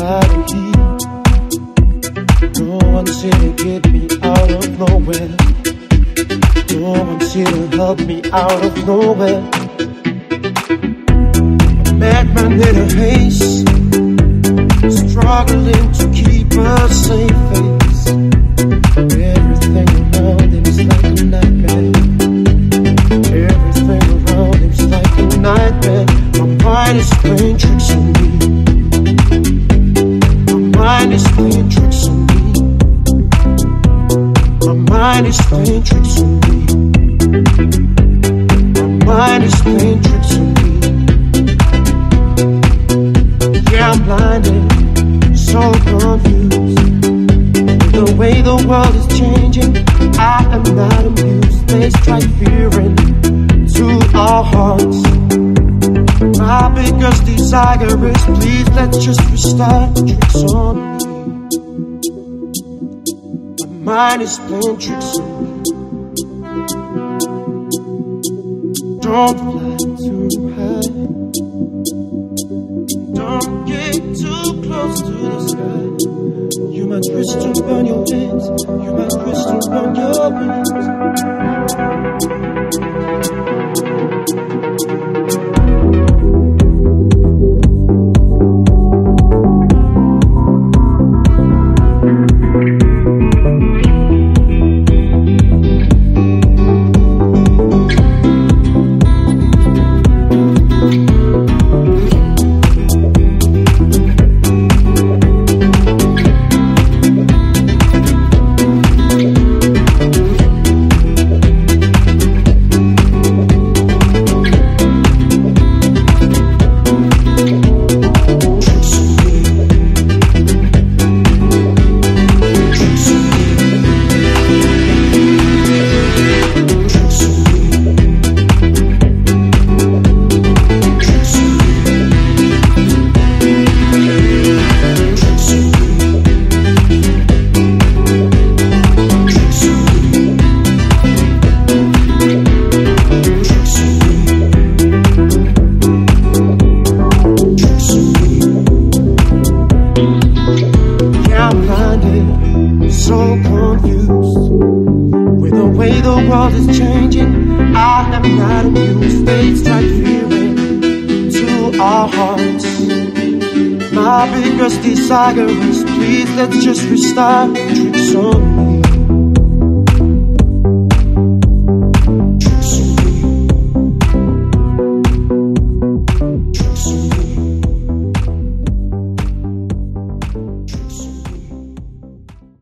nobody. No one's here to get me out of nowhere. No one's here to help me out of nowhere. A madman in a haze, struggling to keep a safe face. Everything around him is like a nightmare. Everything around him is like a nightmare. My mind is playing tricks on me. My mind is playing tricks on me. My mind is playing tricks on me. My mind is playing tricks on me. Yeah, I'm blinded, so confused. The way the world is changing, I am not amused. They strike fear into our hearts. My biggest desire is, please let's just restart tricks on me. My mind is playing tricks on me. Don't fly too high. Don't get too close to the sky. You might twist and burn your wings. You might twist and burn your wings. Biggest desire is, please let's just restart tricks on me.